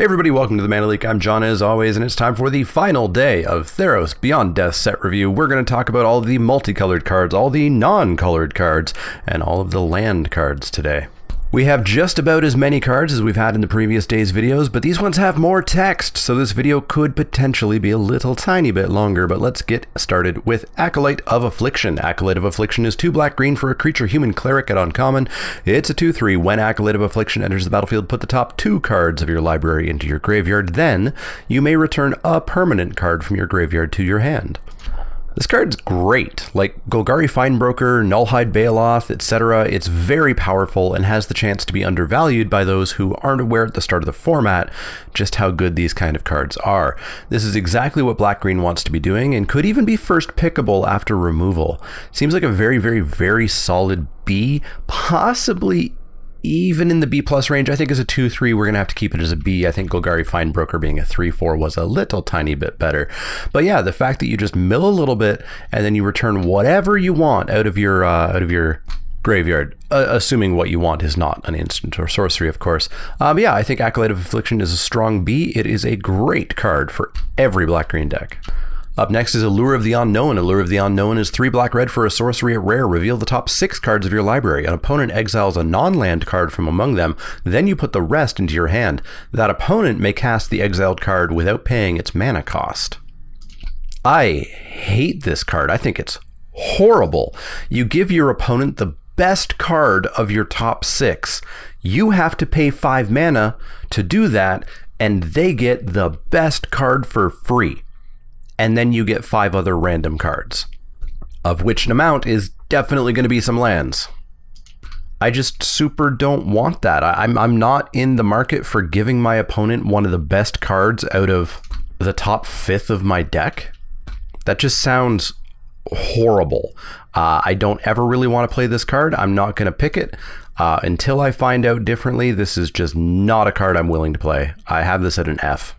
Hey everybody, welcome to The Mana Leek. I'm John as always, and it's time for the final day of Theros Beyond Death set review. We're going to talk about all the multicolored cards, all the non-colored cards, and all of the land cards today. We have just about as many cards as we've had in the previous day's videos, but these ones have more text, so this video could potentially be a little tiny bit longer, but let's get started with Acolyte of Affliction. Acolyte of Affliction is 2 black-green for a creature human cleric at uncommon. It's a 2/3. When Acolyte of Affliction enters the battlefield, put the top 2 cards of your library into your graveyard, then you may return a permanent card from your graveyard to your hand. This card's great, like Golgari Finebroker, Nullhide Bailoth, etc. It's very powerful and has the chance to be undervalued by those who aren't aware at the start of the format just how good these kind of cards are. This is exactly what Black-Green wants to be doing and could even be first pickable after removal. Seems like a very, very, very solid B, possibly even in the B+ range. I think as a 2/3, we're going to have to keep it as a B. I think Golgari Finebroker being a 3/4 was a little tiny bit better. But yeah, the fact that you just mill a little bit and then you return whatever you want out of your graveyard, assuming what you want is not an instant or sorcery, of course. Yeah, I think Acolyte of Affliction is a strong B. It is a great card for every Black-Green deck. Up next is Allure of the Unknown. Allure of the Unknown is 3 black-red for a sorcery at rare. Reveal the top 6 cards of your library. An opponent exiles a non-land card from among them, then you put the rest into your hand. That opponent may cast the exiled card without paying its mana cost. I hate this card. I think it's horrible. You give your opponent the best card of your top 6. You have to pay 5 mana to do that, and they get the best card for free. And then you get 5 other random cards, of which an amount is definitely going to be some lands. I just super don't want that. I'm not in the market for giving my opponent one of the best cards out of the top 5th of my deck. That just sounds horrible. I don't ever really want to play this card. I'm not going to pick it. Until I find out differently, this is just not a card I'm willing to play. I have this at an F.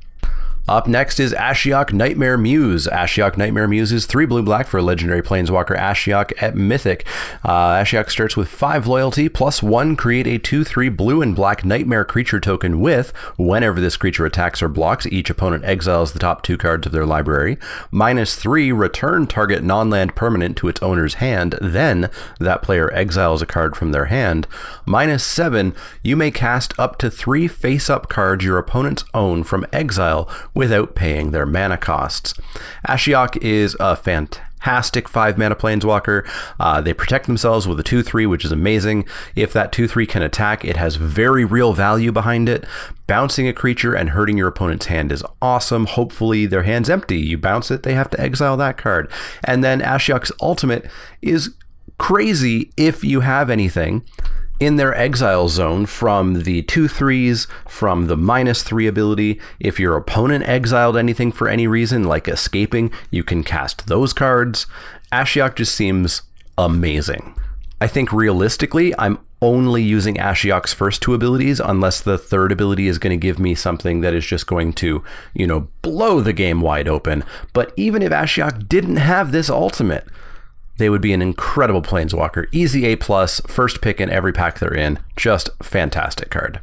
Up next is Ashiok Nightmare Muse. Ashiok Nightmare Muse is 3 blue-black for a legendary planeswalker Ashiok at Mythic. Ashiok starts with 5 loyalty, +1, create a 2/3 blue and black nightmare creature token with, whenever this creature attacks or blocks, each opponent exiles the top 2 cards of their library. -3, return target non-land permanent to its owner's hand, then that player exiles a card from their hand. -7, you may cast up to 3 face-up cards your opponents own from exile without paying their mana costs. Ashiok is a fantastic 5 mana planeswalker. They protect themselves with a 2/3, which is amazing. If that 2/3 can attack, it has very real value behind it. Bouncing a creature and hurting your opponent's hand is awesome. Hopefully their hand's empty. You bounce it, they have to exile that card. And then Ashiok's ultimate is crazy if you have anything in their exile zone from the 2/3s, from the -3 ability. If your opponent exiled anything for any reason, like escaping, you can cast those cards. Ashiok just seems amazing. I think realistically, I'm only using Ashiok's first 2 abilities unless the 3rd ability is going to give me something that is just going to, you know, blow the game wide open. But even if Ashiok didn't have this ultimate, they would be an incredible planeswalker. Easy A+, first pick in every pack they're in. Just fantastic card.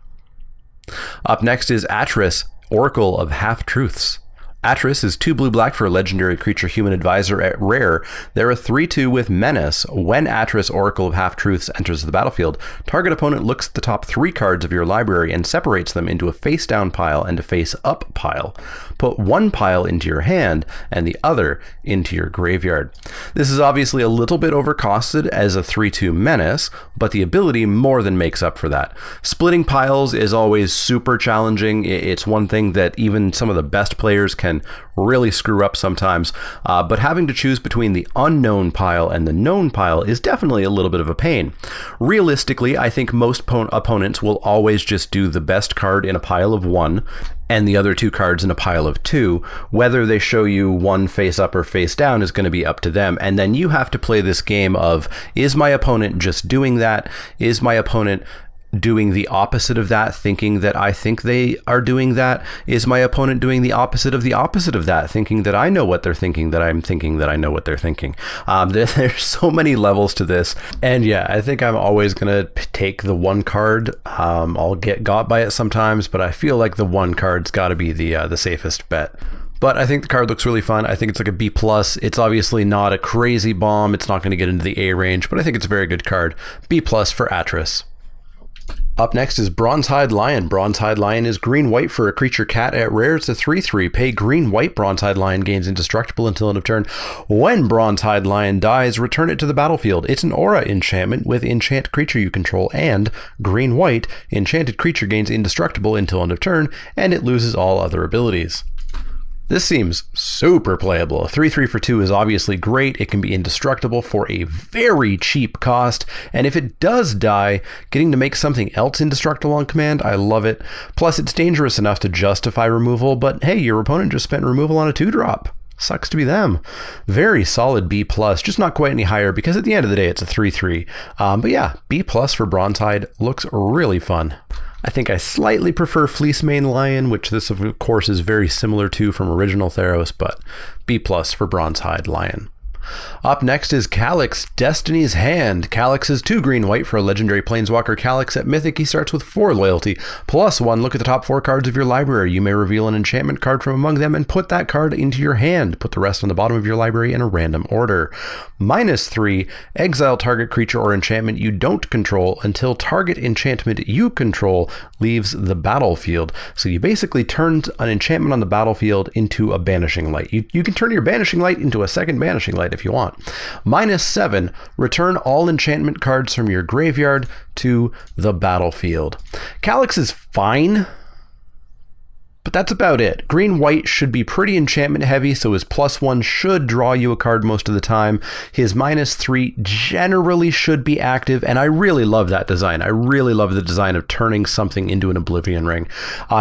Up next is Atris, Oracle of Half-Truths. Atris is 2 blue-black for a legendary creature human advisor at rare. They're a 3/2 with menace. When Atris, Oracle of Half-Truths, enters the battlefield, target opponent looks at the top 3 cards of your library and separates them into a face-down pile and a face-up pile. Put 1 pile into your hand and the other into your graveyard. This is obviously a little bit overcosted as a 3/2 menace, but the ability more than makes up for that. Splitting piles is always super challenging. It's one thing that even some of the best players can really screw up sometimes, but having to choose between the unknown pile and the known pile is definitely a little bit of a pain. Realistically, I think most opponents will always just do the best card in a pile of 1 and the other 2 cards in a pile of 2. Whether they show you 1 face up or face down is going to be up to them, and then you have to play this game of, is my opponent just doing that? Is my opponent doing the opposite of that, thinking that I think they are doing that? Is my opponent doing the opposite of that, thinking that I know what they're thinking, that I'm thinking that I know what they're thinking? There's so many levels to this. And yeah, I think I'm always going to take the one card. I'll get got by it sometimes, but I feel like the one card's got to be the safest bet. But I think the card looks really fun. I think it's like a B+. It's obviously not a crazy bomb. It's not going to get into the A range, but I think it's a very good card. B+ for Atris. Up next is Bronzehide Lion. Bronzehide Lion is green-white for a creature cat. At rare, it's a 3/3. Pay green-white. Bronzehide Lion gains indestructible until end of turn. When Bronzehide Lion dies, return it to the battlefield. It's an aura enchantment with enchant creature you control and green-white. Enchanted creature gains indestructible until end of turn, and it loses all other abilities. This seems super playable. 3/3 for 2 is obviously great. It can be indestructible for a very cheap cost. And if it does die, getting to make something else indestructible on command, I love it. Plus, it's dangerous enough to justify removal, but hey, your opponent just spent removal on a 2-drop. Sucks to be them. Very solid B+, just not quite any higher because at the end of the day, it's a 3/3. But yeah, B+ for Bronzehide looks really fun. I think I slightly prefer Fleecemane Lion, which this of course is very similar to from original Theros, but B+ for Bronzehide Lion. Up next is Calix, Destiny's Hand. Calix is 2 green-white for a legendary planeswalker. Calix at Mythic, he starts with 4 loyalty. +1, look at the top 4 cards of your library. You may reveal an enchantment card from among them and put that card into your hand. Put the rest on the bottom of your library in a random order. -3, exile target creature or enchantment you don't control until target enchantment you control leaves the battlefield. So you basically turned an enchantment on the battlefield into a Banishing Light. You can turn your Banishing Light into a second Banishing Light if you want. -7, return all enchantment cards from your graveyard to the battlefield. Calix is fine, but that's about it. Green-white should be pretty enchantment heavy, so his +1 should draw you a card most of the time. His -3 generally should be active, and I really love that design. I really love the design of turning something into an Oblivion Ring.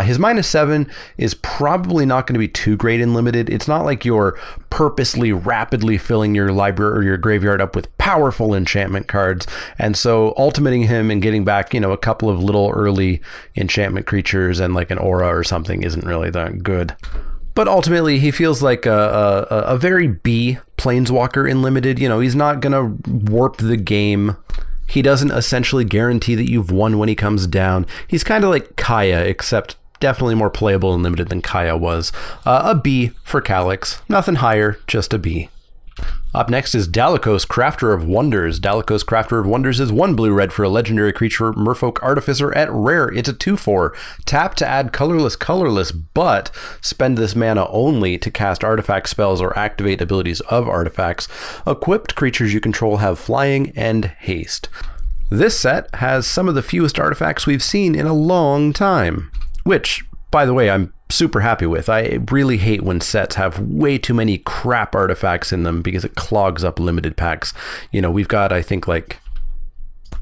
His -7 is probably not going to be too great in limited. It's not like you're purposely rapidly filling your library or your graveyard up with powerful enchantment cards, and so ultimating him and getting back, you know, a couple of little early enchantment creatures and like an aura or something isn't really that good. But ultimately, he feels like a very B planeswalker in limited. You know, he's not gonna warp the game. He doesn't essentially guarantee that you've won when he comes down. He's kind of like Kaya, except definitely more playable in limited than Kaya was. A B for Calix. Nothing higher, just a B. Up next is Dalakos, Crafter of Wonders. Dalakos, Crafter of Wonders is 1 blue-red for a legendary creature, Merfolk Artificer. At rare, it's a 2/4. Tap to add colorless, but spend this mana only to cast artifact spells or activate abilities of artifacts. Equipped creatures you control have flying and haste. This set has some of the fewest artifacts we've seen in a long time, which, by the way, I'm super happy with. I really hate when sets have way too many crap artifacts in them because it clogs up limited packs. You know, we've got, I think, like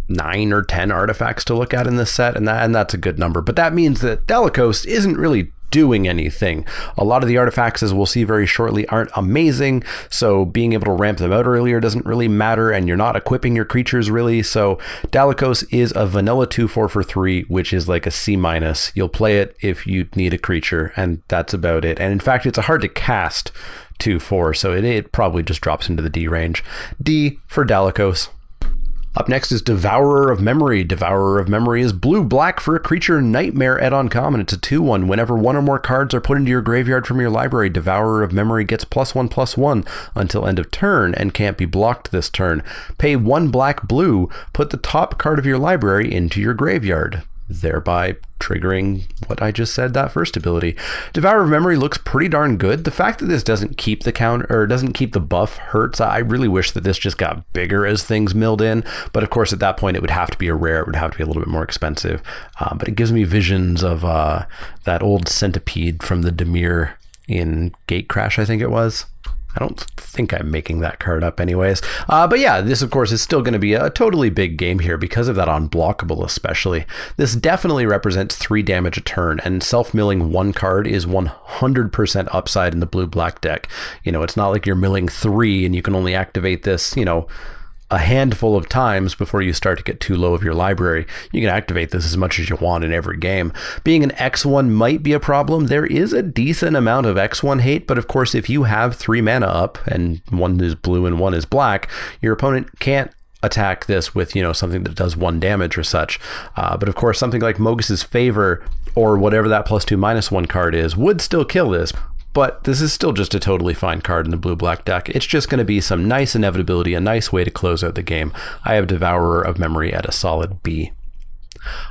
9 or 10 artifacts to look at in this set, and that's a good number. But that means that Dalakos isn't really doing anything. A lot of the artifacts, as we'll see very shortly, aren't amazing, so being able to ramp them out earlier doesn't really matter, and you're not equipping your creatures really, so Dalakos is a vanilla 2/4 for 3, which is like a C-. You'll play it if you need a creature, and that's about it. And in fact, it's a hard to cast 2/4, so it probably just drops into the D range. D for Dalakos. Up next is Devourer of Memory. Devourer of Memory is 2 blue-black for a creature Nightmare at uncommon. It's a 2/1. Whenever 1 or more cards are put into your graveyard from your library, Devourer of Memory gets +1/+1 until end of turn and can't be blocked this turn. Pay 1 black/blue, put the top card of your library into your graveyard, thereby triggering what I just said, that first ability. Devourer of Memory looks pretty darn good. The fact that this doesn't keep the counter or doesn't keep the buff hurts. I really wish that this just got bigger as things milled in, but of course at that point it would have to be a rare. It would have to be a little bit more expensive, but it gives me visions of that old centipede from the Dimir in Gatecrash, I think it was. I don't think I'm making that card up anyways. But yeah, this of course is still going to be a totally big game here because of that unblockable especially. This definitely represents 3 damage a turn, and self-milling 1 card is 100% upside in the blue-black deck. You know, it's not like you're milling 3 and you can only activate this, you know, a handful of times before you start to get too low of your library. You can activate this as much as you want in every game. Being an X1 might be a problem. There is a decent amount of X1 hate, but of course if you have 3 mana up and one is blue and one is black, your opponent can't attack this with, you know, something that does 1 damage or such. But of course something like Mogis's Favor or whatever that +2/-1 card is would still kill this. But this is still just a totally fine card in the blue-black deck. It's just going to be some nice inevitability, a nice way to close out the game. I have Devourer of Memory at a solid B.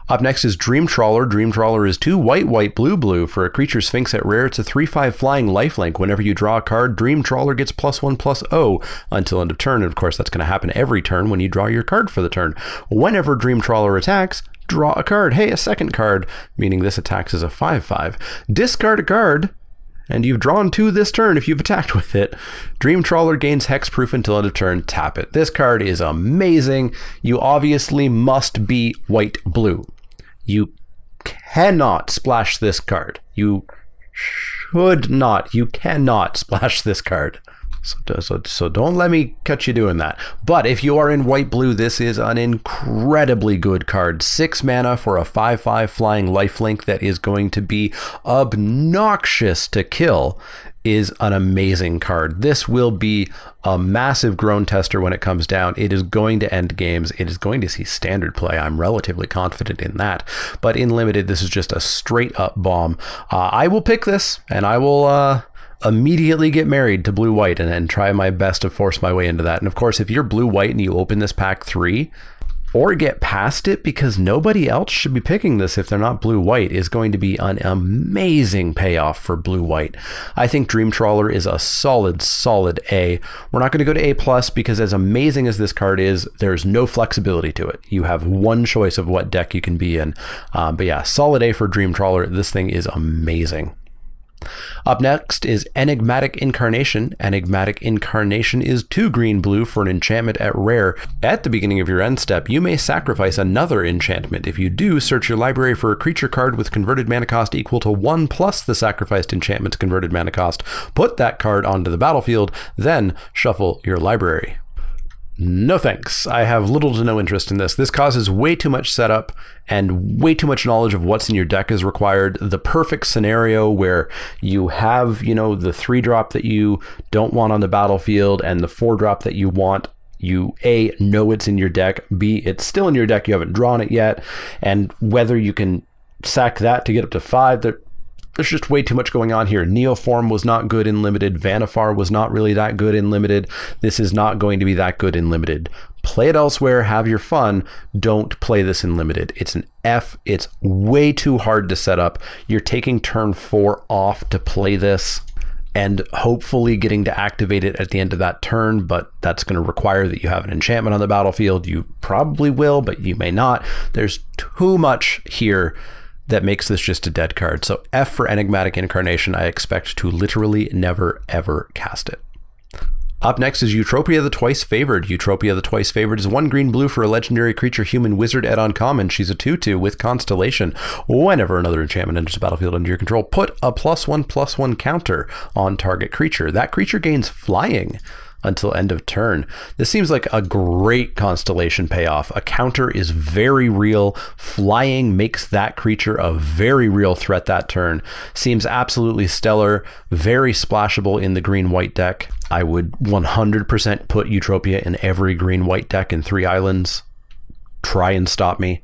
Up next is Dream Trawler. Dream Trawler is 2 white, white, blue, blue for a creature Sphinx at rare. It's a 3/5 flying lifelink. Whenever you draw a card, Dream Trawler gets +1/+0 until end of turn. And of course, that's going to happen every turn when you draw your card for the turn. Whenever Dream Trawler attacks, draw a card. Hey, a second card, meaning this attacks as a 5/5. Discard a card, and you've drawn 2 this turn if you've attacked with it. Dream Trawler gains hexproof until end of turn, tap it. This card is amazing. You obviously must be white-blue. You cannot splash this card. You should not. You cannot splash this card. So don't let me catch you doing that. But if you are in white-blue, this is an incredibly good card. 6 mana for a 5/5 flying lifelink that is going to be obnoxious to kill is an amazing card. This will be a massive groan tester when it comes down. It is going to end games. It is going to see standard play. I'm relatively confident in that. But in limited, this is just a straight-up bomb. I will pick this, and I will... immediately get married to blue-white and try my best to force my way into that. And of course, if you're blue-white and you open this pack 3 or get past it, because nobody else should be picking this if they're not blue-white, is going to be an amazing payoff for blue-white. I think Dream Trawler is a solid, solid A. We're not going to go to A+, because as amazing as this card is, there's no flexibility to it. You have one choice of what deck you can be in. But yeah, solid A for Dream Trawler. This thing is amazing. Up next is Enigmatic Incarnation. Enigmatic Incarnation is 2 green blue for an enchantment at rare. At the beginning of your end step, you may sacrifice another enchantment. If you do, search your library for a creature card with converted mana cost equal to 1 plus the sacrificed enchantment's converted mana cost. Put that card onto the battlefield, then shuffle your library. No thanks. I have little to no interest in this. This causes way too much setup and way too much knowledge of what's in your deck is required. The perfect scenario where you have, you know, the 3-drop that you don't want on the battlefield and the 4-drop that you want. You A, know it's in your deck, B, it's still in your deck, you haven't drawn it yet, and whether you can sack that to get up to 5, there's just way too much going on here. Neoform was not good in limited. Vanifar was not really that good in limited. This is not going to be that good in limited. Play it elsewhere. Have your fun. Don't play this in limited. It's an F. It's way too hard to set up. You're taking turn 4 off to play this and hopefully getting to activate it at the end of that turn, but that's going to require that you have an enchantment on the battlefield. You probably will, but you may not. There's too much here that makes this just a dead card. So F for Enigmatic Incarnation. I expect to literally never, ever cast it. Up next is Eutropia the Twice Favored. Eutropia the Twice Favored is 1 green blue for a legendary creature human wizard at uncommon. She's a 2/2 with Constellation. Whenever another enchantment enters the battlefield under your control, put a +1/+1 counter on target creature. That creature gains flying until end of turn. This seems like a great Constellation payoff. A counter is very real. Flying makes that creature a very real threat that turn. Seems absolutely stellar, very splashable in the green-white deck. I would 100% put Eutropia in every green-white deck in 3 islands. Try and stop me.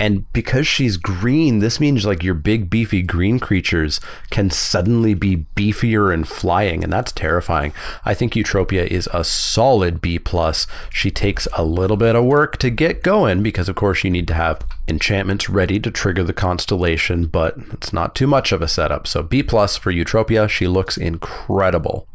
And because she's green, this means like your big beefy green creatures can suddenly be beefier and flying, and that's terrifying. I think Eutropia is a solid B+. She takes a little bit of work to get going because of course you need to have enchantments ready to trigger the Constellation, but it's not too much of a setup. So B+ for Eutropia. She looks incredible.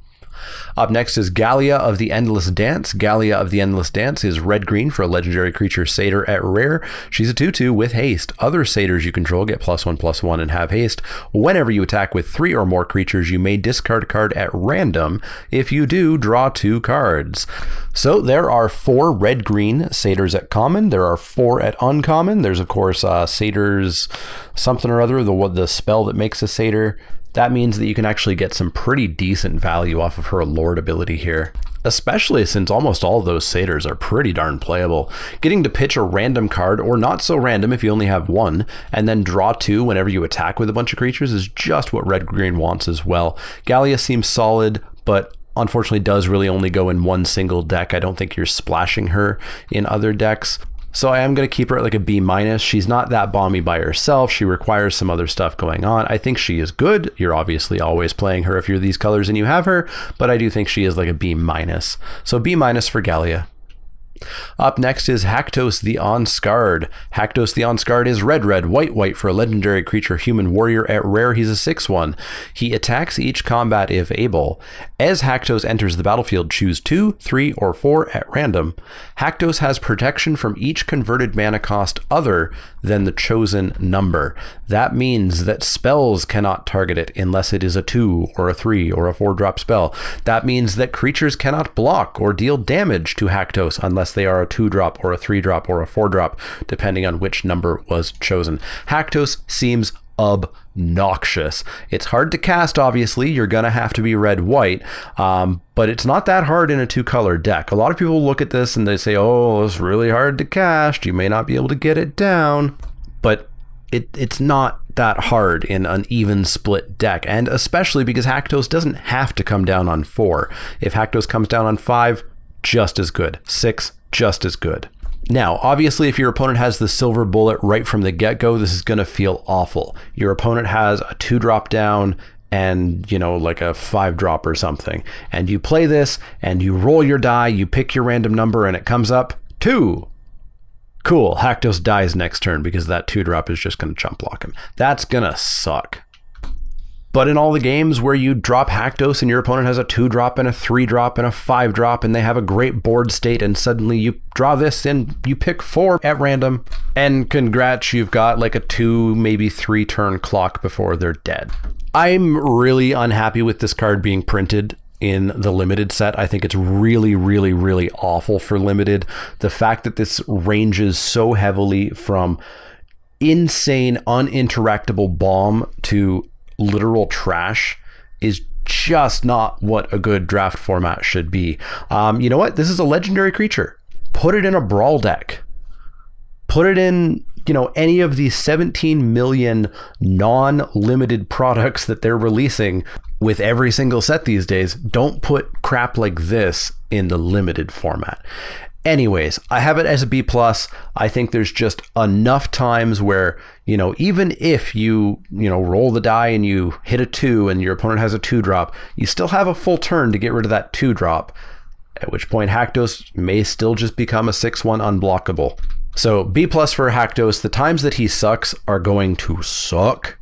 Up next is Gallia of the Endless Dance. Gallia of the Endless Dance is red-green for a legendary creature Satyr at rare. She's a 2/2 with haste. Other Satyrs you control get +1/+1 and have haste. Whenever you attack with 3 or more creatures, you may discard a card at random. If you do, draw 2 cards. So there are 4 red-green Satyrs at common. There are 4 at uncommon. There's, of course, Satyrs something or other, the spell that makes a Satyr. That means that you can actually get some pretty decent value off of her Lord ability here, especially since almost all those satyrs are pretty darn playable. Getting to pitch a random card, or not so random if you only have one, and then draw two whenever you attack with a bunch of creatures is just what red-green wants as well. Gallia seems solid, but unfortunately does really only go in one single deck. I don't think you're splashing her in other decks. So I am going to keep her at like a B-. She's not that bomby by herself. She requires some other stuff going on. I think she is good. You're obviously always playing her if you're these colors and you have her, but I do think she is like a B-. So B- for Gallia. Up next is Haktos the Unscarred. Haktos the Unscarred is red, white, white for a legendary creature, human warrior at rare. He's a 6/1. He attacks each combat if able. As Haktos enters the battlefield, choose 2, 3, or 4 at random. Haktos has protection from each converted mana cost other than the chosen number. That means that spells cannot target it unless it is a 2 or a 3 or a 4-drop spell. That means that creatures cannot block or deal damage to Haktos unless they are a 2-drop or a 3-drop or a 4-drop, depending on which number was chosen. Haktos seems obnoxious. It's hard to cast, obviously. You're going to have to be red-white, but it's not that hard in a two-color deck. A lot of people look at this and they say, oh, it's really hard to cast. You may not be able to get it down, but it's not that hard in an even split deck, and especially because Haktos doesn't have to come down on 4. If Haktos comes down on 5, just as good. 6, just as good. Now, obviously, if your opponent has the silver bullet right from the get-go, this is going to feel awful. Your opponent has a 2-drop down and, you know, like a 5-drop or something. And you play this and you roll your die, you pick your random number, and it comes up 2. Cool. Haktos dies next turn because that 2-drop is just going to jump block him. That's going to suck. But in all the games where you drop Haktos and your opponent has a 2-drop and a 3-drop and a 5-drop and they have a great board state and suddenly you draw this and you pick 4 at random and congrats, you've got like a 2, maybe 3 turn clock before they're dead. I'm really unhappy with this card being printed in the limited set. I think it's really, really, really awful for limited. The fact that this ranges so heavily from insane, uninteractable bomb to literal trash is just not what a good draft format should be. You know what? This is a legendary creature. Put it in a brawl deck. Put it in, you know, any of the 17 million non-limited products that they're releasing with every single set these days. Don't put crap like this in the limited format. Anyways, I have it as a B+. I think there's just enough times where, you know, even if you roll the die and you hit a 2 and your opponent has a 2-drop, you still have a full turn to get rid of that 2-drop, at which point Haktos may still just become a 6/1 unblockable. So B+ for Haktos. The times that he sucks are going to suck,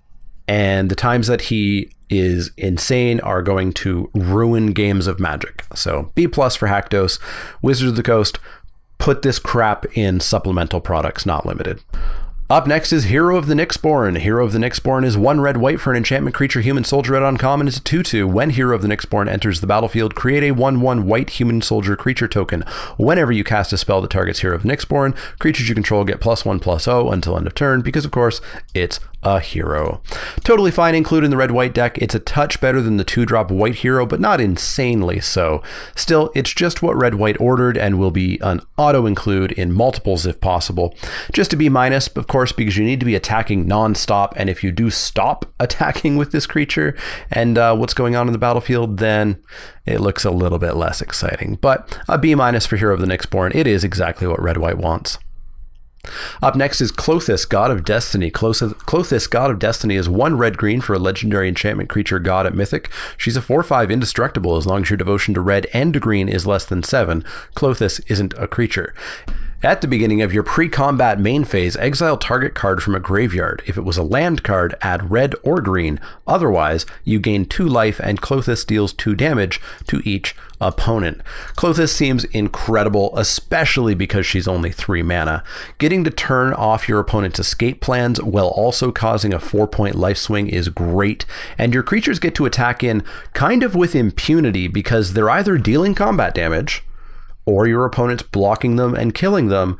and the times that he is insane are going to ruin games of Magic. So B+ for Haktos. Wizards of the Coast, put this crap in supplemental products, not limited. Up next is Hero of the Nyxborn. Hero of the Nyxborn is 1 red white for an enchantment creature, human soldier at uncommon. It's a 2/2. When Hero of the Nyxborn enters the battlefield, create a 1/1 white human soldier creature token. Whenever you cast a spell that targets Hero of the Nyxborn, creatures you control get +1/+0 until end of turn, because of course it's a hero. Totally fine, include in the red-white deck. It's a touch better than the 2-drop white hero, but not insanely so. Still, it's just what red-white ordered and will be an auto-include in multiples if possible. Just a B-, of course, because you need to be attacking non-stop, and if you do stop attacking with this creature and what's going on in the battlefield, then it looks a little bit less exciting. But a B- for Hero of the Nyxborn. It is exactly what red-white wants. Up next is Clothis, God of Destiny. Clothis, God of Destiny is 1 red green for a legendary enchantment creature god at mythic. She's a 4/5 indestructible as long as your devotion to red and to green is less than 7. Clothis isn't a creature. At the beginning of your pre-combat main phase, exile target card from a graveyard. If it was a land card, add red or green. Otherwise, you gain 2 life and Clothis deals 2 damage to each opponent. Clothis seems incredible, especially because she's only 3 mana. Getting to turn off your opponent's escape plans while also causing a 4-point life swing is great, and your creatures get to attack in kind of with impunity because they're either dealing combat damage or your opponent's blocking them and killing them,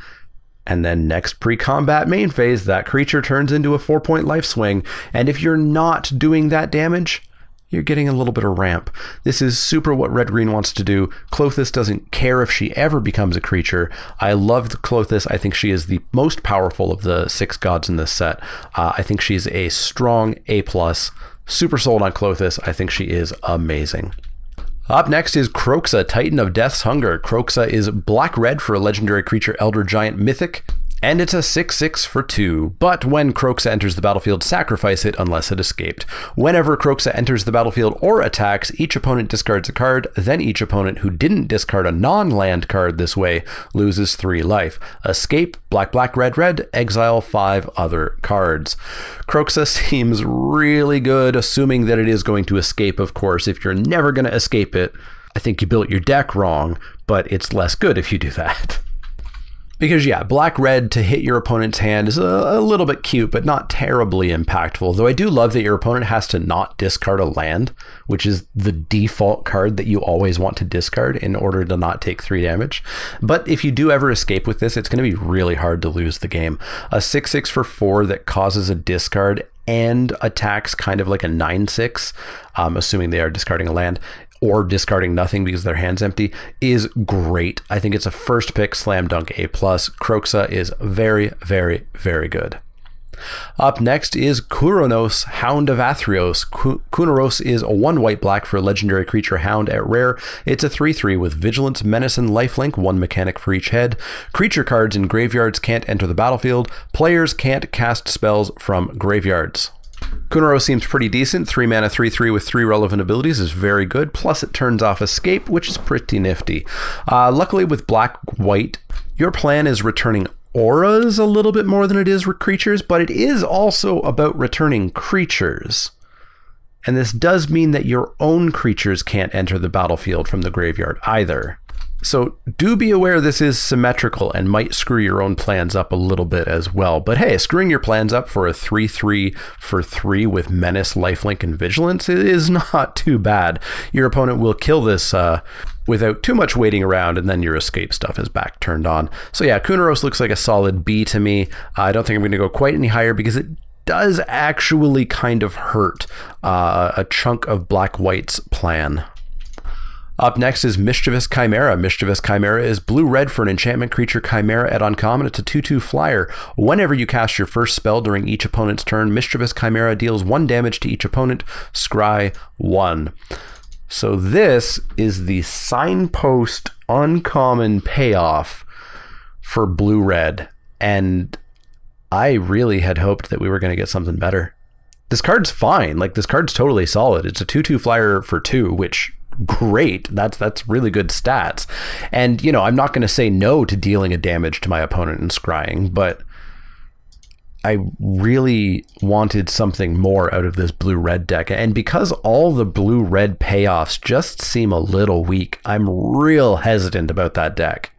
And then next pre-combat main phase, that creature turns into a 4-point life swing. And if you're not doing that damage, you're getting a little bit of ramp. This is super what Red Green wants to do. Clothis doesn't care if she ever becomes a creature. I love Clothis. I think she is the most powerful of the 6 gods in this set. I think she's a strong A+. Super sold on Clothis. I think she is amazing. Up next is Kroxa, Titan of Death's Hunger. Kroxa is black-red for a legendary creature, Elder Giant Mythic, and it's a 6/6 for 2, but when Kroxa enters the battlefield, sacrifice it unless it escaped. Whenever Kroxa enters the battlefield or attacks, each opponent discards a card, then each opponent who didn't discard a non-land card this way loses 3 life. Escape, black, red, exile 5 other cards. Kroxa seems really good, assuming that it is going to escape, of course. If you're never going to escape it, I think you built your deck wrong, but it's less good if you do that. Because yeah, black-red to hit your opponent's hand is a little bit cute, but not terribly impactful. Though I do love that your opponent has to not discard a land, which is the default card that you always want to discard in order to not take 3 damage. But if you do ever escape with this, it's going to be really hard to lose the game. A 6/6 for 4 that causes a discard and attacks kind of like a 9/6, assuming they are discarding a land, or discarding nothing because their hand's empty, is great. I think it's a first pick, slam dunk A+. Kroxa is very, very, very good. Up next is Kuronos, Hound of Athreos. Kuronos is a 1 white black for a legendary creature Hound at rare. It's a 3/3 with vigilance, menace, and lifelink, 1 mechanic for each head. Creature cards in graveyards can't enter the battlefield. Players can't cast spells from graveyards. Kuronos seems pretty decent. 3 mana, 3/3 with 3 relevant abilities is very good. Plus it turns off escape, which is pretty nifty. Luckily with black-white, your plan is returning auras a little bit more than it is creatures, but it is also about returning creatures. And this does mean that your own creatures can't enter the battlefield from the graveyard either. So do be aware this is symmetrical and might screw your own plans up a little bit as well. But hey, screwing your plans up for a 3/3 for 3 with menace, lifelink, and vigilance is not too bad. Your opponent will kill this without too much waiting around, and then your escape stuff is back turned on. So yeah, Kuronos looks like a solid B to me. I don't think I'm going to go quite any higher because it does actually kind of hurt a chunk of Black-White's plan. Up next is Mischievous Chimera. Mischievous Chimera is blue-red for an enchantment creature Chimera at uncommon. It's a 2/2 flyer. Whenever you cast your first spell during each opponent's turn, Mischievous Chimera deals 1 damage to each opponent. Scry 1. So this is the signpost uncommon payoff for blue-red, and I really had hoped that we were going to get something better. This card's fine. Like, this card's totally solid. It's a 2/2 flyer for 2, which... great. That's really good stats. And, you know, I'm not going to say no to dealing a damage to my opponent and scrying, but I really wanted something more out of this blue-red deck. And because all the blue-red payoffs just seem a little weak, I'm real hesitant about that deck.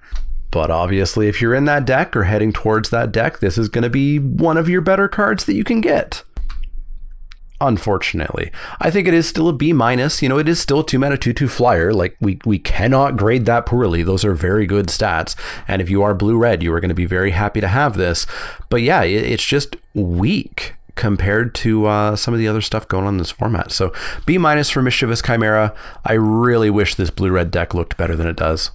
But obviously, if you're in that deck or heading towards that deck, this is going to be one of your better cards that you can get. Unfortunately, I think it is still a B-. You know, it is still a 2 mana 2/2 flyer. Like, we cannot grade that poorly. Those are very good stats. And if you are blue-red, you are going to be very happy to have this. But yeah, it's just weak compared to some of the other stuff going on in this format. So B- for Mischievous Chimera. I really wish this blue-red deck looked better than it does.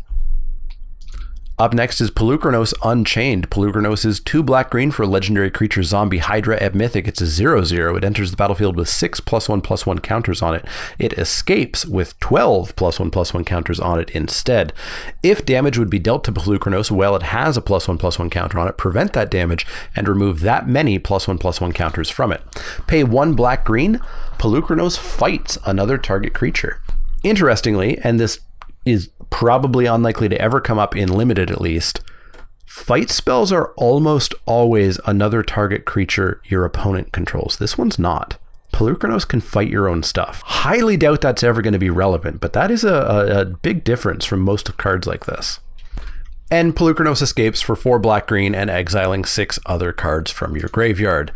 Up next is Polukranos Unchained. Polukranos is 2 black-green for a legendary creature Zombie Hydra at Mythic. It's a 0/0. It enters the battlefield with 6 +1/+1 counters on it. It escapes with 12 +1/+1 counters on it instead. If damage would be dealt to Polukranos while it has a +1/+1 counter on it, prevent that damage and remove that many +1/+1 counters from it. Pay 1 black-green. Polukranos fights another target creature. Interestingly, and this is probably unlikely to ever come up in limited at least, fight spells are almost always another target creature your opponent controls. This one's not. Polukranos can fight your own stuff. Highly doubt that's ever going to be relevant, but that is a big difference from most cards like this. And Polukranos escapes for 4 black-green and exiling 6 other cards from your graveyard.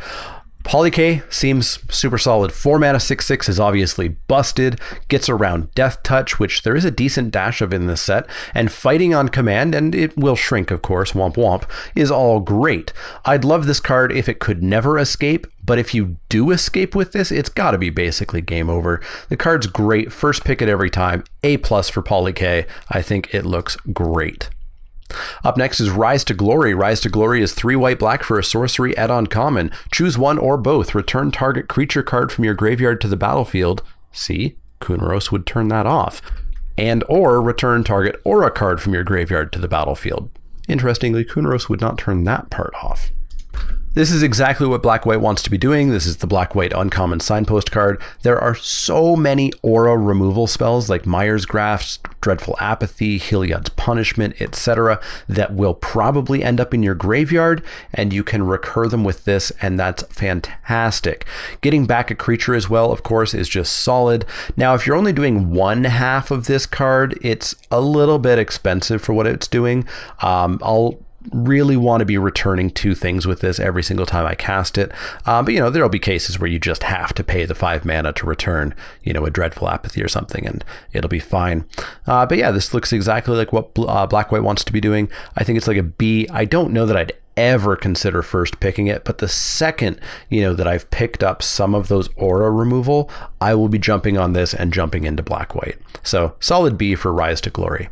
Polyk seems super solid. 4 mana 6/6 is obviously busted, gets around Death Touch, which there is a decent dash of in this set, and Fighting on Command, and it will shrink of course, womp womp, is all great. I'd love this card if it could never escape, but if you do escape with this, it's gotta be basically game over. The card's great, first pick it every time, A+ for Polyk. I think it looks great. Up next is Rise to Glory. Rise to Glory is 3 white black for a sorcery at uncommon. Choose one or both. Return target creature card from your graveyard to the battlefield. See, Kuronos would turn that off. And or return target aura card from your graveyard to the battlefield. Interestingly, Kuronos would not turn that part off. This is exactly what Black-White wants to be doing. This is the Black-White Uncommon Signpost card. There are so many aura removal spells like Myers Grafts, Dreadful Apathy, Heliod's Punishment, etc. that will probably end up in your graveyard, and you can recur them with this, and that's fantastic. Getting back a creature as well, of course, is just solid. Now, if you're only doing one half of this card, it's a little bit expensive for what it's doing. I'll really want to be returning 2 things with this every single time I cast it. But you know, there'll be cases where you just have to pay the 5 mana to return, you know, a Dreadful Apathy or something, and it'll be fine. But yeah, this looks exactly like what Black-White wants to be doing. I think it's like a B. I don't know that I'd ever consider first picking it, but the second, you know, that I've picked up some of those aura removal, I will be jumping on this and jumping into Black-White. So solid B for Rise to Glory.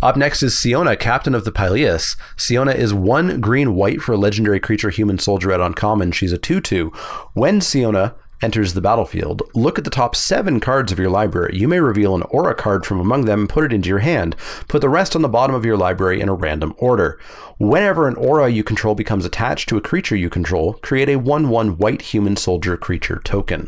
Up next is Siona, Captain of the Pileus. Siona is 1 green white for a legendary creature human soldier at uncommon. She's a 2/2. When Siona enters the battlefield, look at the top 7 cards of your library. You may reveal an aura card from among them and put it into your hand. Put the rest on the bottom of your library in a random order. Whenever an aura you control becomes attached to a creature you control, create a 1/1 white human soldier creature token.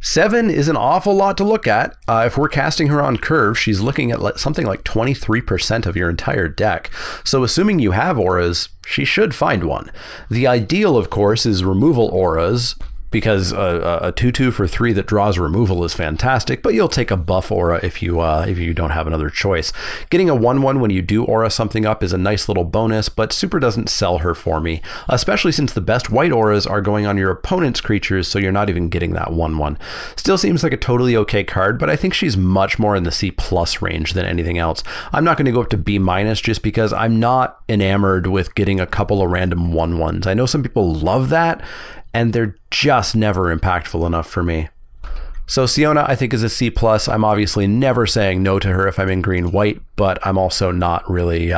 7 is an awful lot to look at. If we're casting her on curve, she's looking at something like 23% of your entire deck. So assuming you have auras, she should find one. The ideal, of course, is removal auras, because a 2/2 for 3 that draws removal is fantastic, but you'll take a buff aura if you don't have another choice. Getting a 1/1 when you do aura something up is a nice little bonus, but super doesn't sell her for me, especially since the best white auras are going on your opponent's creatures, so you're not even getting that 1/1. Still seems like a totally okay card, but I think she's much more in the C+ range than anything else. I'm not going to go up to B- just because I'm not enamored with getting a couple of random 1/1s. I know some people love that, and they're just never impactful enough for me. So Siona, I think, is a C+. I'm obviously never saying no to her if I'm in green-white, but I'm also not really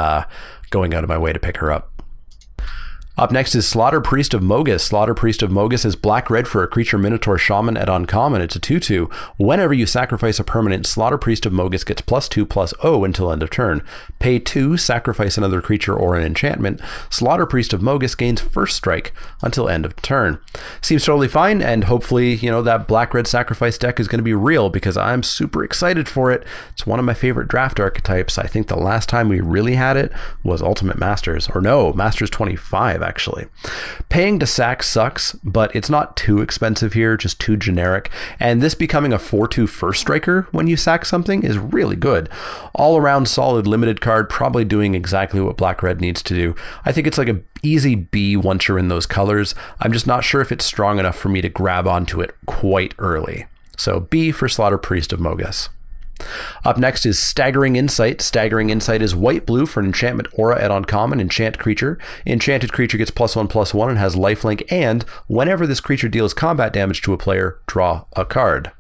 going out of my way to pick her up. Up next is Slaughter Priest of Mogis. Slaughter Priest of Mogis is black-red for a creature Minotaur Shaman at uncommon. It's a 2/2. Whenever you sacrifice a permanent, Slaughter Priest of Mogis gets +2/+0 until end of turn. Pay 2, sacrifice another creature or an enchantment. Slaughter Priest of Mogis gains first strike until end of turn. Seems totally fine, and hopefully, you know, that black-red sacrifice deck is going to be real, because I'm super excited for it. It's one of my favorite draft archetypes. I think the last time we really had it was Ultimate Masters, or no, Masters 25, actually. Paying to sack sucks, but it's not too expensive here, just too generic. And this becoming a 4/2 first striker when you sack something is really good. All around solid limited card, probably doing exactly what Black-Red needs to do. I think it's like a easy B once you're in those colors. I'm just not sure if it's strong enough for me to grab onto it quite early. So B for Slaughter Priest of Mogis. Up next is Staggering Insight. Staggering Insight is white-blue for an enchantment aura at uncommon. Enchant creature. Enchanted creature gets +1/+1 and has lifelink, and whenever this creature deals combat damage to a player, draw a card.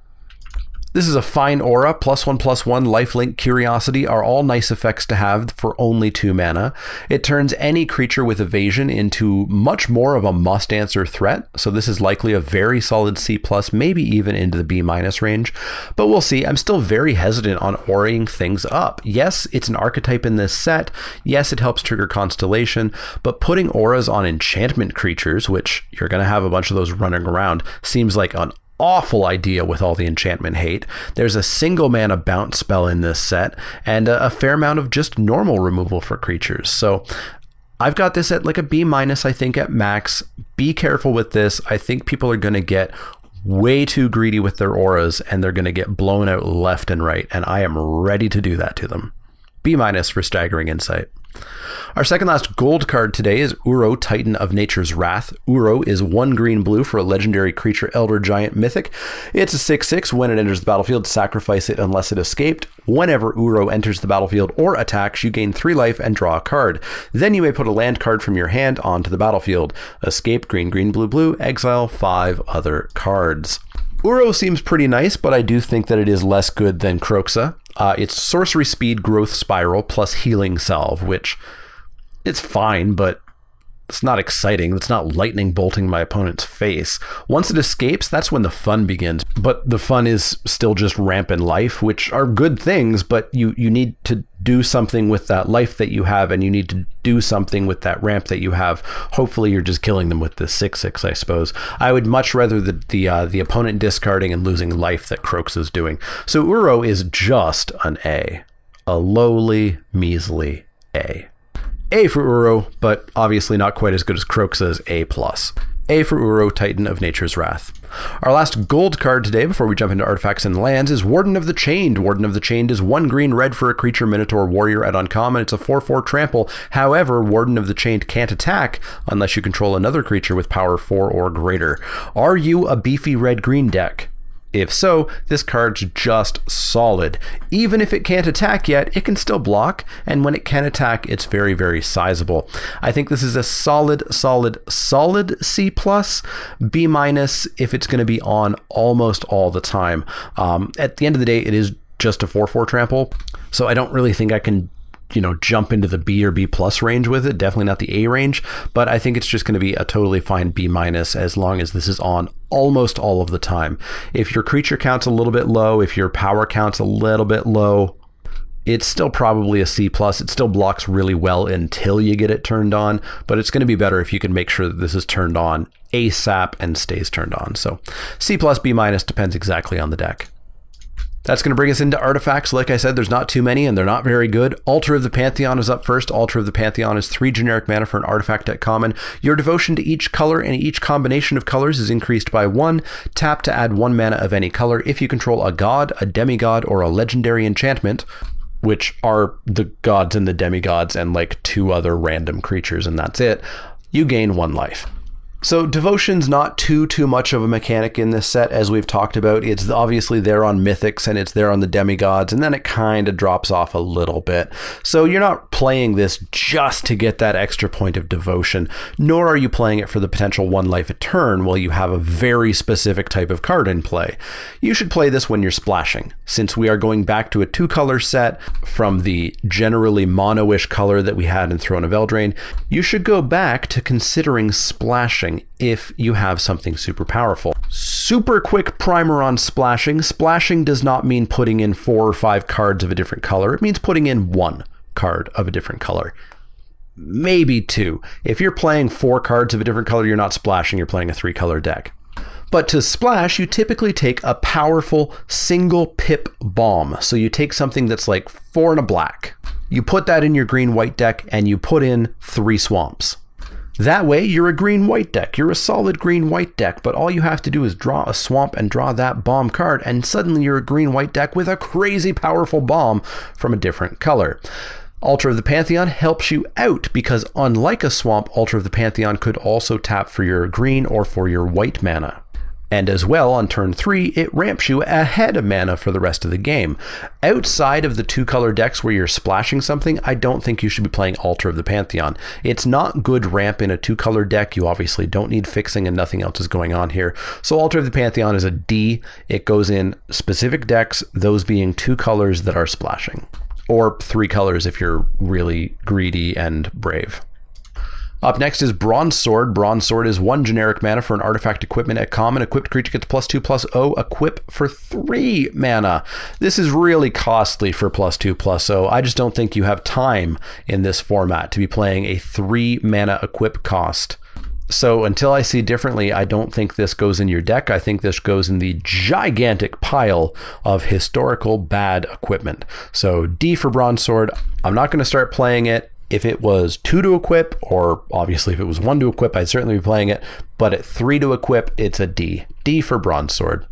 This is a fine aura. +1/+1, lifelink, curiosity are all nice effects to have for only 2 mana. It turns any creature with evasion into much more of a must answer threat. So this is likely a very solid C+, maybe even into the B- range, but we'll see. I'm still very hesitant on auraing things up. Yes, it's an archetype in this set. Yes, it helps trigger Constellation, but putting auras on enchantment creatures, which you're going to have a bunch of those running around, seems like an awful idea with all the enchantment hate. There's a 1 mana bounce spell in this set, and a fair amount of just normal removal for creatures. So I've got this at like a B-, I think, at max. Be careful with this. I think people are going to get way too greedy with their auras, and they're going to get blown out left and right, and I am ready to do that to them. B- for Staggering Insight. Our second last gold card today is Uro, Titan of Nature's Wrath. Uro is 1 green/blue for a legendary creature, Elder Giant Mythic. It's a 6/6. When it enters the battlefield, sacrifice it unless it escaped. Whenever Uro enters the battlefield or attacks, you gain 3 life and draw a card. Then you may put a land card from your hand onto the battlefield. Escape, green, green, blue, blue, exile 5 other cards. Uro seems pretty nice, but I do think that it is less good than Kroxa. It's sorcery speed, growth spiral, plus healing salve, which it's fine, but it's not exciting. It's not lightning bolting my opponent's face. Once it escapes, that's when the fun begins. But the fun is still just rampant life, which are good things, but you need to do something with that life that you have, and you need to do something with that ramp that you have. Hopefully you're just killing them with the 6/6, I suppose. I would much rather the opponent discarding and losing life that Kroxa is doing. So Uro is just an A. A lowly, measly A. A for Uro, but obviously not quite as good as Kroxa's A+. A for Uro, Titan of Nature's Wrath. Our last gold card today, before we jump into artifacts and lands, is Warden of the Chained. Warden of the Chained is 1 green/red for a creature, Minotaur Warrior at uncommon. It's a 4/4 trample. However, Warden of the Chained can't attack unless you control another creature with power 4 or greater. Are you a beefy red-green deck? If so, this card's just solid. Even if it can't attack yet, it can still block, and when it can attack, it's very, very sizable. I think this is a solid, solid, solid C+, B- if it's going to be on almost all the time. At the end of the day, it is just a 4/4 trample, so I don't really think I can jump into the B or B+ range with it, definitely not the A range, but I think it's just going to be a totally fine B- as long as this is on almost all of the time. If your creature count's a little bit low, if your power count's a little bit low, it's still probably a C+. It still blocks really well until you get it turned on, but it's going to be better if you can make sure that this is turned on ASAP and stays turned on. So C+, B- depends exactly on the deck. That's going to bring us into artifacts. Like I said, there's not too many, and they're not very good. Altar of the Pantheon is up first. Altar of the Pantheon is 3 generic mana for an artifact at common. Your devotion to each color and each combination of colors is increased by 1. Tap to add 1 mana of any color. If you control a god, a demigod, or a legendary enchantment, which are the gods and the demigods and like 2 other random creatures, and that's it, you gain 1 life. So devotion's not too much of a mechanic in this set, as we've talked about. It's obviously there on mythics, and it's there on the demigods, and then it kind of drops off a little bit. So you're not playing this just to get that extra point of devotion, nor are you playing it for the potential 1 life a turn while you have a very specific type of card in play. You should play this when you're splashing, since we are going back to a 2-color set from the generally mono-ish color that we had in Throne of Eldraine. You should go back to considering splashing if you have something super powerful. Super quick primer on splashing. Splashing does not mean putting in 4 or 5 cards of a different color. It means putting in 1 card of a different color. Maybe 2. If you're playing 4 cards of a different color, you're not splashing, you're playing a 3-color deck. But to splash, you typically take a powerful single pip bomb. So you take something that's like 4 and a black. You put that in your green-white deck and you put in 3 swamps. That way, you're a green-white deck. You're a solid green-white deck, but all you have to do is draw a swamp and draw that bomb card, and suddenly you're a green-white deck with a crazy powerful bomb from a different color. Altar of the Pantheon helps you out because, unlike a swamp, Altar of the Pantheon could also tap for your green or for your white mana. And as well, on turn 3, it ramps you ahead of mana for the rest of the game. Outside of the 2-color decks where you're splashing something, I don't think you should be playing Altar of the Pantheon. It's not good ramp in a 2-color deck. You obviously don't need fixing and nothing else is going on here. So Altar of the Pantheon is a D. It goes in specific decks, those being 2 colors that are splashing. Or 3 colors if you're really greedy and brave. Up next is Bronze Sword. Bronze Sword is 1 generic mana for an artifact equipment at common. Equipped creature gets +2/+0. Equip for 3 mana. This is really costly for +2/+0. I just don't think you have time in this format to be playing a 3 mana equip cost. So until I see differently, I don't think this goes in your deck. I think this goes in the gigantic pile of historical bad equipment. So D for Bronze Sword. I'm not going to start playing it. If it was 2 to equip, or obviously if it was 1 to equip, I'd certainly be playing it, but at 3 to equip, it's a D. D for Bronze Sword.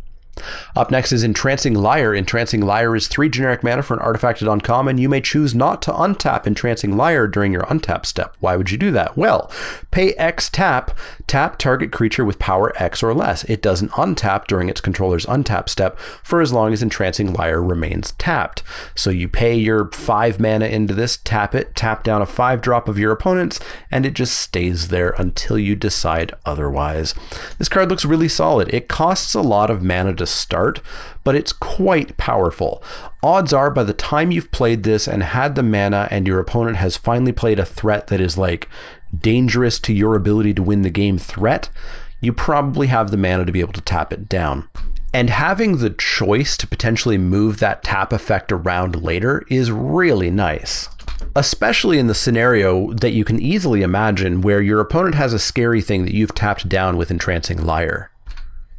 Up next is Entrancing Lyre. Entrancing Lyre is 3 generic mana for an artifact at uncommon. You may choose not to untap Entrancing Lyre during your untap step. Why would you do that? Well, pay X tap, tap target creature with power X or less. It doesn't untap during its controller's untap step for as long as Entrancing Lyre remains tapped. So you pay your 5 mana into this, tap it, tap down a 5 drop of your opponent's, and it just stays there until you decide otherwise. This card looks really solid. It costs a lot of mana to start, but it's quite powerful. Odds are by the time you've played this and had the mana and your opponent has finally played a threat that is like dangerous to your ability to win the game threat, you probably have the mana to be able to tap it down. And having the choice to potentially move that tap effect around later is really nice. Especially in the scenario that you can easily imagine where your opponent has a scary thing that you've tapped down with Entrancing Lyre.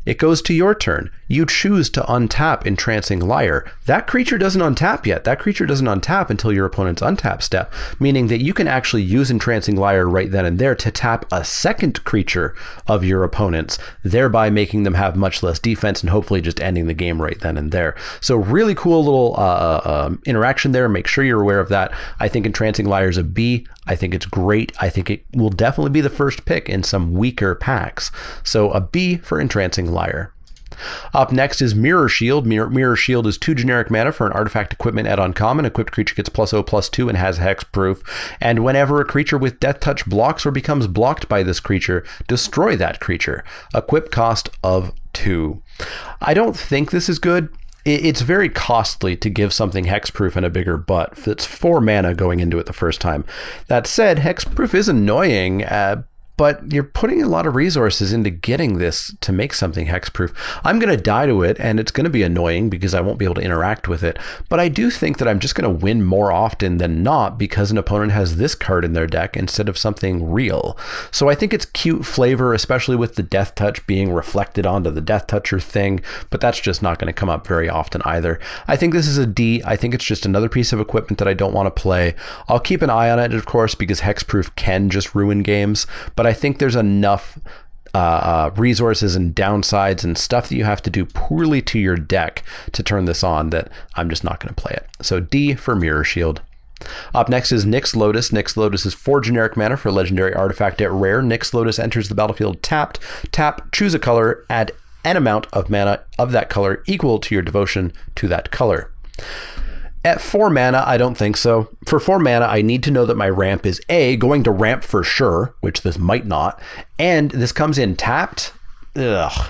It goes to your turn. You choose to untap Entrancing Lyre. That creature doesn't untap yet. That creature doesn't untap until your opponent's untap step, meaning that you can actually use Entrancing Lyre right then and there to tap a second creature of your opponent's, thereby making them have much less defense and hopefully just ending the game right then and there. So really cool little interaction there. Make sure you're aware of that. I think Entrancing Lyre is a B. I think it's great. I think it will definitely be the first pick in some weaker packs. So a B for Entrancing Lyre. Up next is Mirror Shield. Mirror Shield is 2 generic mana for an artifact equipment at uncommon. Equipped creature gets +0/+2 and has hexproof. And whenever a creature with Death Touch blocks or becomes blocked by this creature, destroy that creature. Equip cost of 2. I don't think this is good. It's very costly to give something hexproof and a bigger butt. It's 4 mana going into it the first time. That said, hexproof is annoying, but you're putting a lot of resources into getting this to make something hexproof. I'm going to die to it, and it's going to be annoying because I won't be able to interact with it. But I do think that I'm just going to win more often than not because an opponent has this card in their deck instead of something real. So I think it's cute flavor, especially with the Death Touch being reflected onto the Death Toucher thing, but that's just not going to come up very often either. I think this is a D. I think it's just another piece of equipment that I don't want to play. I'll keep an eye on it, of course, because hexproof can just ruin games, but I think there's enough resources and downsides and stuff that you have to do poorly to your deck to turn this on that I'm just not going to play it. So D for Mirror Shield. Up next is Nyx Lotus. Nyx Lotus is 4 generic mana for a legendary artifact at rare. Nyx Lotus enters the battlefield tapped. Tap, choose a color, add an amount of mana of that color equal to your devotion to that color. At 4 mana, I don't think so. For 4 mana, I need to know that my ramp is A, going to ramp for sure, which this might not, and this comes in tapped. Ugh.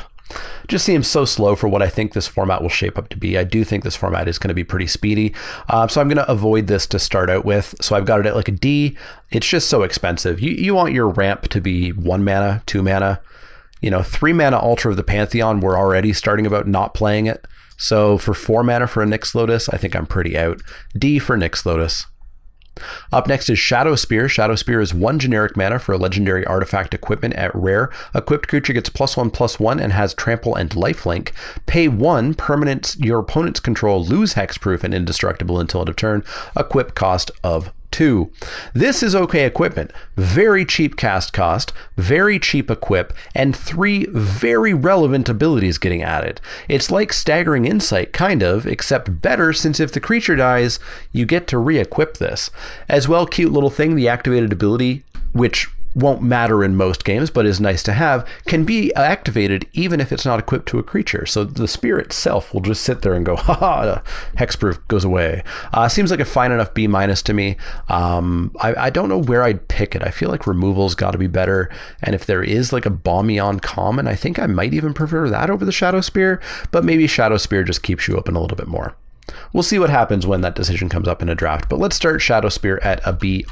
Just seems so slow for what I think this format will shape up to be. I do think this format is going to be pretty speedy. So I'm going to avoid this to start out with. So I've got it at like a D. It's just so expensive. You want your ramp to be 1 mana, 2 mana, 3 mana Altar of the Pantheon. We're already starting about not playing it. So for 4 mana for a Nyx Lotus, I think I'm pretty out. D for Nyx Lotus. Up next is Shadow Spear. Shadow Spear is 1 generic mana for a legendary artifact equipment at rare. Equipped creature gets +1/+1 and has trample and lifelink. Pay 1, permanents your opponent's control lose hexproof and indestructible until end of turn. Equip cost of 2. This is okay equipment. Very cheap cast cost, very cheap equip, and 3 very relevant abilities getting added. It's like Staggering Insight, kind of, except better, since if the creature dies, you get to re-equip this. As well, cute little thing, the activated ability, which won't matter in most games, but is nice to have, can be activated even if it's not equipped to a creature. So the spear itself will just sit there and go, haha, hexproof goes away. Seems like a fine enough B- to me. I don't know where I'd pick it. I feel like removal's got to be better. And if there is like a Bombion common, I think I might even prefer that over the Shadow Spear, but maybe Shadow Spear just keeps you open a little bit more. We'll see what happens when that decision comes up in a draft, but let's start Shadow Spear at a B-.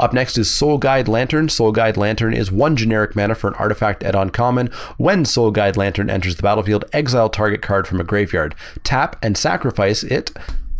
Up next is Soul Guide Lantern. Soul Guide Lantern is 1 generic mana for an artifact at uncommon. When Soul Guide Lantern enters the battlefield, exile target card from a graveyard. Tap and sacrifice it.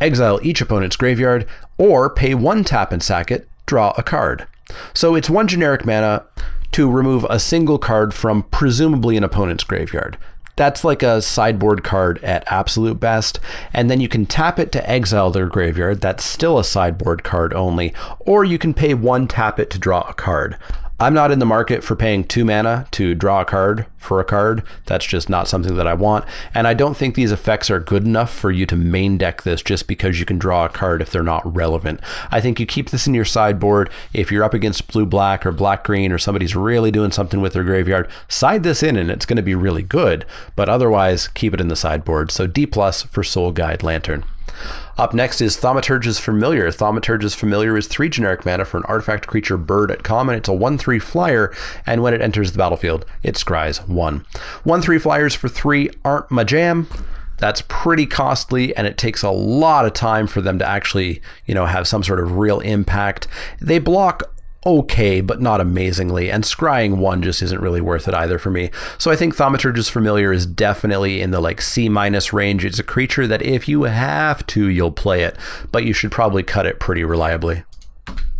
Exile each opponent's graveyard, or pay 1 tap and sack it, draw a card. So it's 1 generic mana to remove a single card from presumably an opponent's graveyard. That's like a sideboard card at absolute best. And then you can tap it to exile their graveyard. That's still a sideboard card only. Or you can pay 1, tap it to draw a card. I'm not in the market for paying 2 mana to draw a card for a card. That's just not something that I want. And I don't think these effects are good enough for you to main deck this just because you can draw a card if they're not relevant. I think you keep this in your sideboard. If you're up against blue-black or black-green or somebody's really doing something with their graveyard, side this in and it's going to be really good. But otherwise, keep it in the sideboard. So D+ for Soul Guide Lantern. Up next is Thaumaturge's Familiar. Thaumaturge's Familiar is 3 generic mana for an artifact creature bird at common. It's a 1/3 flyer, and when it enters the battlefield, it scries 1. 1/3 flyers for 3 aren't my jam. That's pretty costly, and it takes a lot of time for them to actually, you know, have some sort of real impact. They block okay, but not amazingly, and scrying 1 just isn't really worth it either for me. So I think Thaumaturge's Familiar is definitely in the like C- range. It's a creature that if you have to, you'll play it, but you should probably cut it pretty reliably.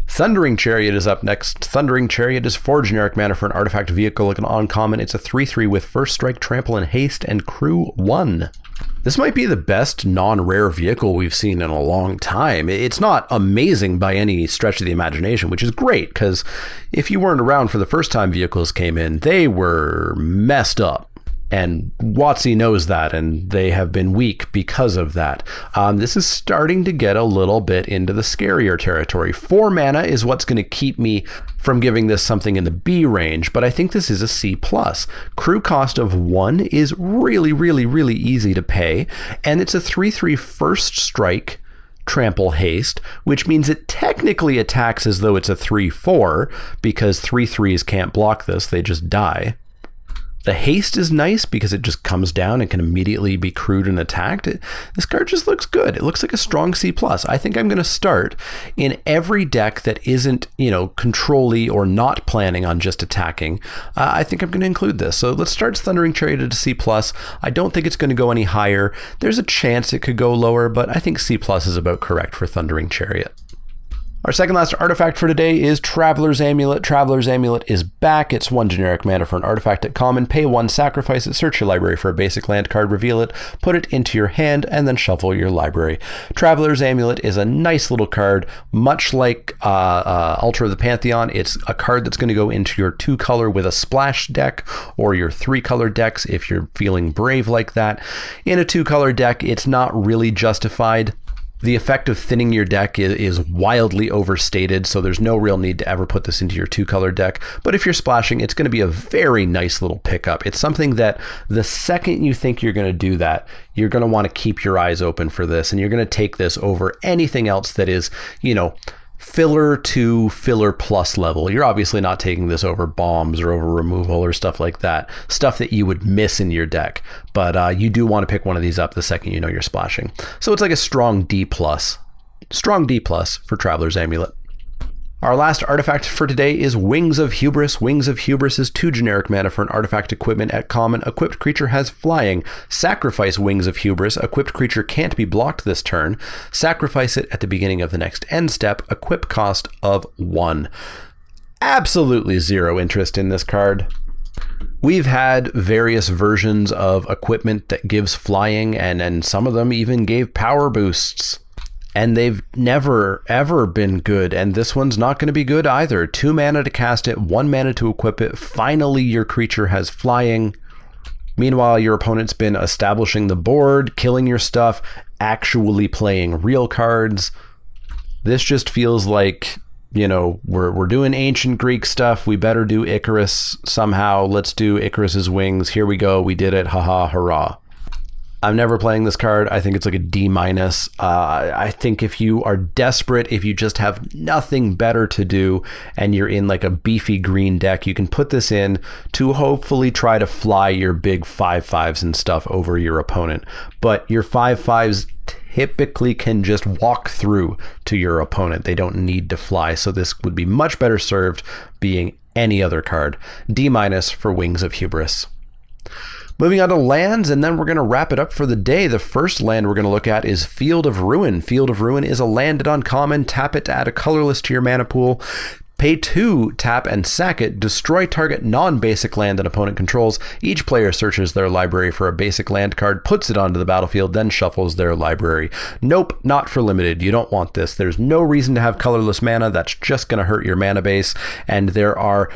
Thundering Chariot is up next. Thundering Chariot is 4 generic mana for an artifact vehicle like an uncommon. It's a 3/3 with first strike, trample, and haste, and crew 1. This might be the best non-rare vehicle we've seen in a long time. It's not amazing by any stretch of the imagination, which is great, because if you weren't around for the first time vehicles came in, they were messed up. And WotC knows that, and they have been weak because of that. This is starting to get a little bit into the scarier territory. 4 mana is what's going to keep me from giving this something in the B range, but I think this is a C+. Crew cost of 1 is really, really, really easy to pay, and it's a 3/3 first strike, trample, haste, which means it technically attacks as though it's a 3/4, because 3/3s can't block this, they just die. The haste is nice because it just comes down and can immediately be crewed and attacked. This card just looks good. It looks like a strong C+. I think I'm going to start in every deck that isn't, you know, control-y or not planning on just attacking. I think I'm going to include this. So let's start Thundering Chariot at a C+. I don't think it's going to go any higher. There's a chance it could go lower, but I think C+ is about correct for Thundering Chariot. Our second last artifact for today is Traveler's Amulet. Traveler's Amulet is back. It's 1 generic mana for an artifact at common. Pay 1, sacrifice it, search your library for a basic land card, reveal it, put it into your hand, and then shuffle your library. Traveler's Amulet is a nice little card. Much like Altar of the Pantheon, it's a card that's going to go into your 2-color with a splash deck or your 3-color decks if you're feeling brave like that. In a 2-color deck, it's not really justified. The effect of thinning your deck is wildly overstated, so there's no real need to ever put this into your 2-color deck. But if you're splashing, it's going to be a very nice little pickup. It's something that the second you think you're going to do that, you're going to want to keep your eyes open for this, and you're going to take this over anything else that is, you know, filler to filler plus level. You're obviously not taking this over bombs or over removal or stuff like that, stuff that you would miss in your deck. But you do want to pick one of these up the second you know you're splashing. So it's like a strong D+. Strong D+ for Traveler's Amulet. Our last artifact for today is Wings of Hubris. Wings of Hubris is 2 generic mana for an artifact equipment at common. Equipped creature has flying. Sacrifice Wings of Hubris. Equipped creature can't be blocked this turn. Sacrifice it at the beginning of the next end step. Equip cost of 1. Absolutely zero interest in this card. We've had various versions of equipment that gives flying, and some of them even gave power boosts. And they've never, ever been good, and this one's not going to be good either. 2 mana to cast it, 1 mana to equip it. Finally, your creature has flying. Meanwhile, your opponent's been establishing the board, killing your stuff, actually playing real cards. This just feels like, you know, we're doing ancient Greek stuff. We better do Icarus somehow. Let's do Icarus's wings. Here we go. We did it. Haha, hurrah. I'm never playing this card. I think it's like a D-. I think if you are desperate, if you just have nothing better to do and you're in like a beefy green deck, you can put this in to hopefully try to fly your big 5/5s and stuff over your opponent. But your 5/5s typically can just walk through to your opponent. They don't need to fly. So this would be much better served being any other card. D- for Wings of Hubris. Moving on to lands, and then we're going to wrap it up for the day. The first land we're going to look at is Field of Ruin. Field of Ruin is a land at uncommon. Tap it to add a colorless to your mana pool. Pay 2, tap and sack it. Destroy target non-basic land an opponent controls. Each player searches their library for a basic land card, puts it onto the battlefield, then shuffles their library. Nope, not for limited. You don't want this. There's no reason to have colorless mana. That's just going to hurt your mana base. And there are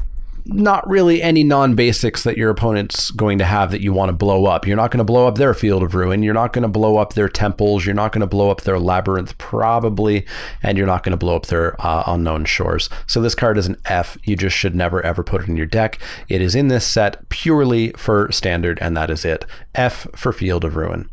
not really any non-basics that your opponent's going to have that you want to blow up. You're not going to blow up their Field of Ruin. You're not going to blow up their temples. You're not going to blow up their labyrinth, probably. And you're not going to blow up their Unknown Shores. So this card is an F. You just should never, ever put it in your deck. It is in this set purely for standard, and that is it. F for Field of Ruin.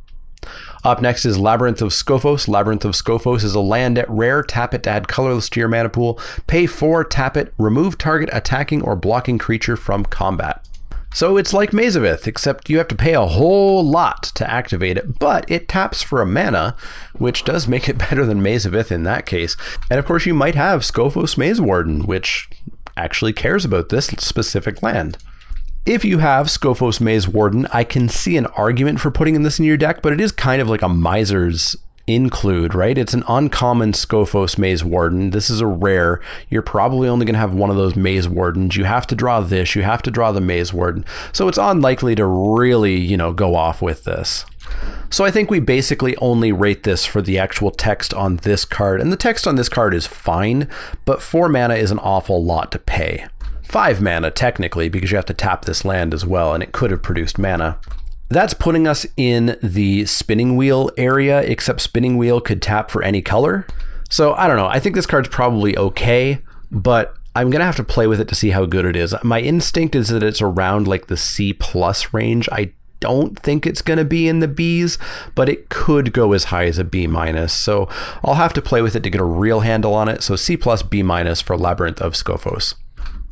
Up next is Labyrinth of Skophos. Labyrinth of Skophos is a land at rare. Tap it to add colorless to your mana pool. Pay 4, tap it, remove target attacking or blocking creature from combat. So it's like Mazavith, except you have to pay a whole lot to activate it, but it taps for a mana, which does make it better than Mazavith in that case. And of course you might have Skophos Maze Warden, which actually cares about this specific land. If you have Skophos Maze Warden, I can see an argument for putting this in your deck, but it is kind of like a miser's include, right? It's an uncommon Skophos Maze Warden. This is a rare. You're probably only going to have one of those Maze Wardens. You have to draw this. You have to draw the Maze Warden. So it's unlikely to really, you know, go off with this. So I think we basically only rate this for the actual text on this card. And the text on this card is fine, but 4 mana is an awful lot to pay. 5 mana technically, because you have to tap this land as well, and it could have produced mana. That's putting us in the Spinning Wheel area, except Spinning Wheel could tap for any color. So I don't know, I think this card's probably okay, but I'm gonna have to play with it to see how good it is. My instinct is that it's around like the C+ range. I don't think it's gonna be in the Bs, but it could go as high as a B-, so I'll have to play with it to get a real handle on it. So C+, B- for Labyrinth of Skophos.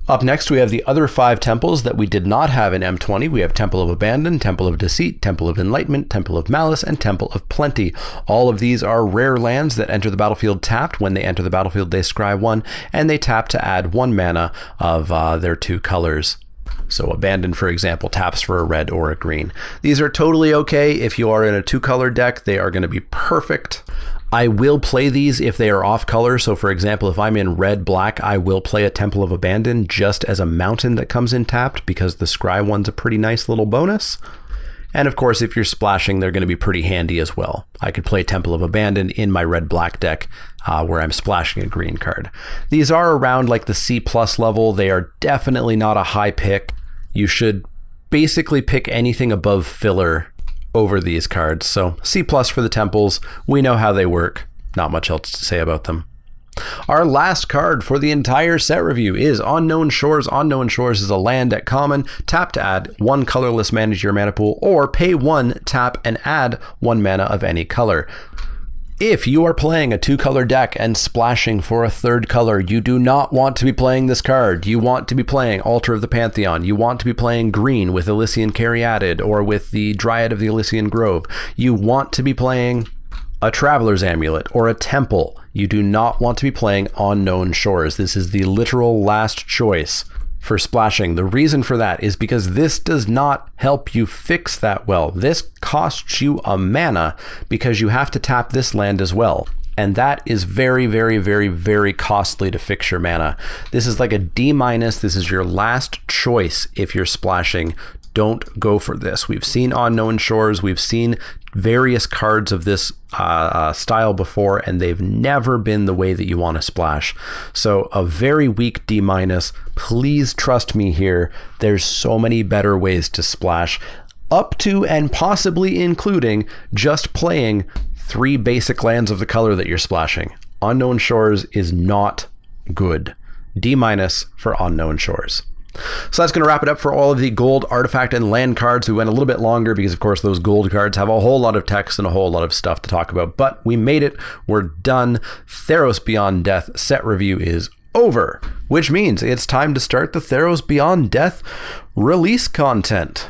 Up next, we have the other 5 temples that we did not have in M20. We have Temple of Abandon, Temple of Deceit, Temple of Enlightenment, Temple of Malice, and Temple of Plenty. All of these are rare lands that enter the battlefield tapped. When they enter the battlefield, they scry 1, and they tap to add 1 mana of their 2 colors. So Abandon, for example, taps for a red or a green. These are totally okay. If you are in a 2-color deck, they are going to be perfect. I will play these if they are off color. So for example, if I'm in red, black, I will play a Temple of Abandon just as a mountain that comes in tapped, because the scry 1's a pretty nice little bonus. And of course, if you're splashing, they're going to be pretty handy as well. I could play Temple of Abandon in my red-black deck where I'm splashing a green card. These are around like the C+ level. They are definitely not a high pick. You should basically pick anything above filler over these cards. So C+ for the temples. We know how they work. Not much else to say about them. Our last card for the entire set review is Unknown Shores. Unknown Shores is a land at common. Tap to add 1 colorless mana to your mana pool, or pay 1, tap, and add 1 mana of any color. If you are playing a 2-color deck and splashing for a 3rd color, you do not want to be playing this card. You want to be playing Altar of the Pantheon. You want to be playing green with Elysian Caryatid or with the Dryad of the Elysian Grove. You want to be playing a Traveler's Amulet or a Temple. You do not want to be playing Unknown Shores. This is the literal last choice for splashing. The reason for that is because this does not help you fix that well. This costs you a mana because you have to tap this land as well. And that is very, very, very, very costly to fix your mana. This is like a D-. This is your last choice if you're splashing. Don't go for this. We've seen Unknown Shores. We've seen various cards of this style before, and they've never been the way that you want to splash. So a very weak D-. Please trust me here. There's so many better ways to splash, up to and possibly including just playing 3 basic lands of the color that you're splashing. Unknown Shores is not good. D- for Unknown Shores. So that's going to wrap it up for all of the gold, artifact, and land cards. We went a little bit longer because, of course, those gold cards have a whole lot of text and a whole lot of stuff to talk about. But we made it. We're done. Theros Beyond Death set review is over, which means it's time to start the Theros Beyond Death release content.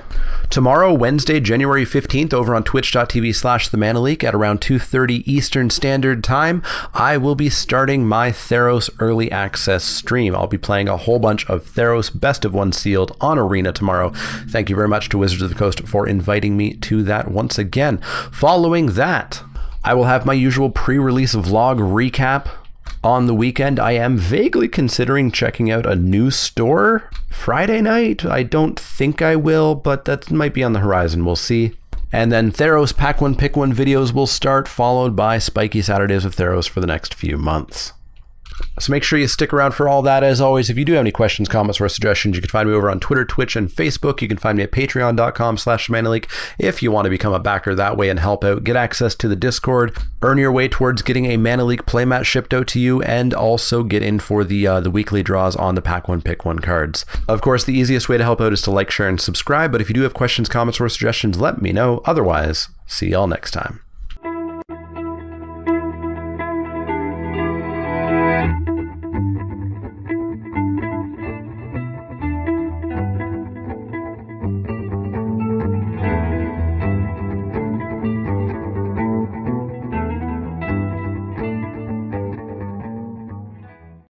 Tomorrow, Wednesday, January 15th, over on twitch.tv/themanaleek at around 2:30 Eastern Standard Time, I will be starting my Theros Early Access stream. I'll be playing a whole bunch of Theros Best of One sealed on Arena tomorrow. Thank you very much to Wizards of the Coast for inviting me to that once again. Following that, I will have my usual pre-release vlog recap. On the weekend, I am vaguely considering checking out a new store Friday night. I don't think I will, but that might be on the horizon. We'll see. And then Theros Pack 1 Pick 1 videos will start, followed by Spiky Saturdays with Theros for the next few months. So make sure you stick around for all that. As always, if you do have any questions, comments, or suggestions, you can find me over on Twitter, Twitch, and Facebook. You can find me at patreon.com/themanaleek if you want to become a backer that way and help out, get access to the Discord, earn your way towards getting a Mana Leek playmat shipped out to you, and also get in for the weekly draws on the Pack 1, Pick 1 cards. Of course, the easiest way to help out is to like, share, and subscribe, but if you do have questions, comments, or suggestions, let me know. Otherwise, see y'all next time.